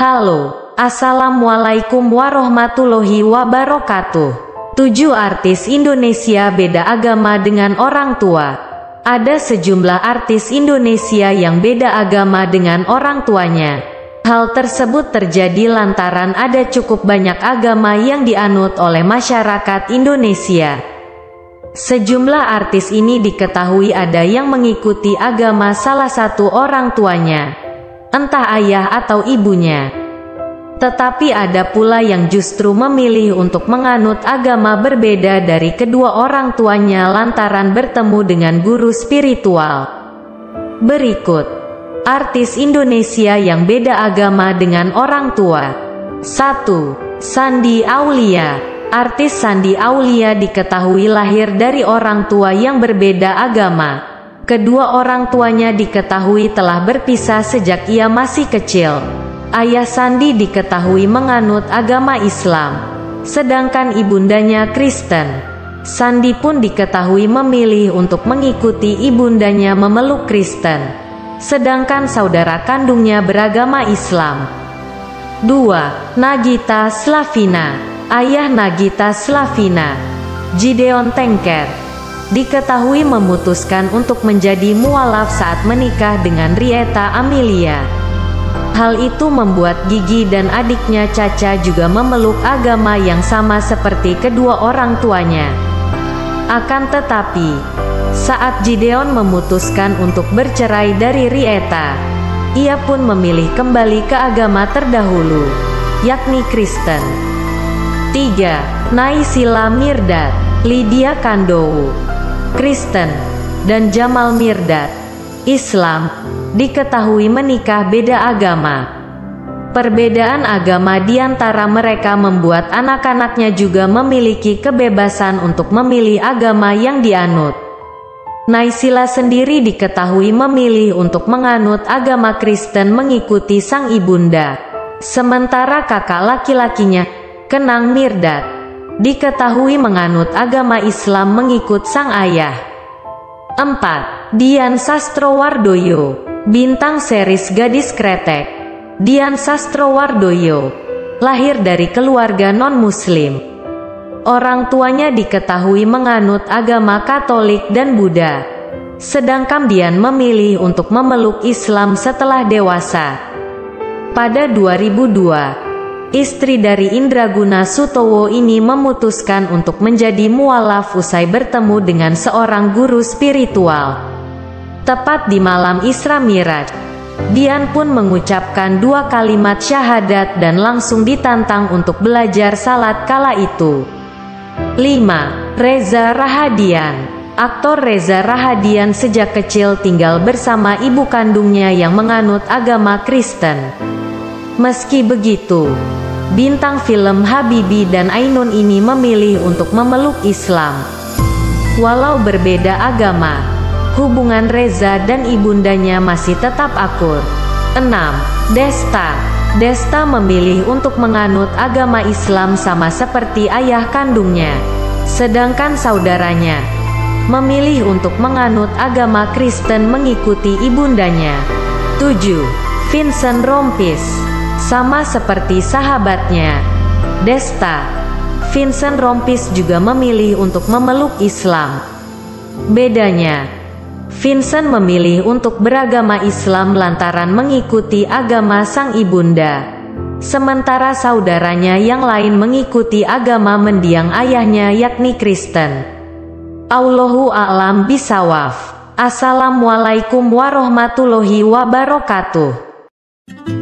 Halo, Assalamualaikum warahmatullahi wabarakatuh. 7 artis Indonesia beda agama dengan orang tua. Ada sejumlah artis Indonesia yang beda agama dengan orang tuanya. Hal tersebut terjadi lantaran ada cukup banyak agama yang dianut oleh masyarakat Indonesia. Sejumlah artis ini diketahui ada yang mengikuti agama salah satu orang tuanya, entah ayah atau ibunya. Tetapi ada pula yang justru memilih untuk menganut agama berbeda dari kedua orang tuanya lantaran bertemu dengan guru spiritual. Berikut, artis Indonesia yang beda agama dengan orang tua. 1. Sandi Aulia. Artis Sandi Aulia diketahui lahir dari orang tua yang berbeda agama. Kedua orang tuanya diketahui telah berpisah sejak ia masih kecil. Ayah Sandi diketahui menganut agama Islam, sedangkan ibundanya Kristen. Sandi pun diketahui memilih untuk mengikuti ibundanya memeluk Kristen, sedangkan saudara kandungnya beragama Islam. 2. Nagita Slavina. Ayah Nagita Slavina, Gideon Tengker, diketahui memutuskan untuk menjadi mualaf saat menikah dengan Rieta Amelia. Hal itu membuat Gigi dan adiknya Caca juga memeluk agama yang sama seperti kedua orang tuanya. Akan tetapi, saat Gideon memutuskan untuk bercerai dari Rieta, ia pun memilih kembali ke agama terdahulu, yakni Kristen. 3. Naisilah Mirdad, Lydia Kando, Kristen, dan Jamal Mirdad, Islam, diketahui menikah beda agama. Perbedaan agama di antara mereka membuat anak-anaknya juga memiliki kebebasan untuk memilih agama yang dianut. Naisilah sendiri diketahui memilih untuk menganut agama Kristen mengikuti sang ibunda. Sementara kakak laki-lakinya, Kenang Mirdad, diketahui menganut agama Islam mengikut sang ayah. 4. Dian Sastrowardoyo, bintang series Gadis Kretek. Dian Sastrowardoyo lahir dari keluarga non-muslim. Orang tuanya diketahui menganut agama Katolik dan Buddha, sedangkan Dian memilih untuk memeluk Islam setelah dewasa. Pada 2002, istri dari Indraguna Sutowo ini memutuskan untuk menjadi mualaf usai bertemu dengan seorang guru spiritual. Tepat di malam Isra Miraj, Dian pun mengucapkan 2 kalimat syahadat dan langsung ditantang untuk belajar salat kala itu. 5. Reza Rahadian. Aktor Reza Rahadian sejak kecil tinggal bersama ibu kandungnya yang menganut agama Kristen. Meski begitu, bintang film Habibie dan Ainun ini memilih untuk memeluk Islam. Walau berbeda agama, hubungan Reza dan ibundanya masih tetap akur. 6. Desta. Desta memilih untuk menganut agama Islam sama seperti ayah kandungnya, sedangkan saudaranya memilih untuk menganut agama Kristen mengikuti ibundanya. 7. Vincent Rompis. Sama seperti sahabatnya, Desta, Vincent Rompis juga memilih untuk memeluk Islam. Bedanya, Vincent memilih untuk beragama Islam lantaran mengikuti agama sang ibunda, sementara saudaranya yang lain mengikuti agama mendiang ayahnya yakni Kristen. Allahu a'lam bishawab. Assalamualaikum warahmatullahi wabarakatuh.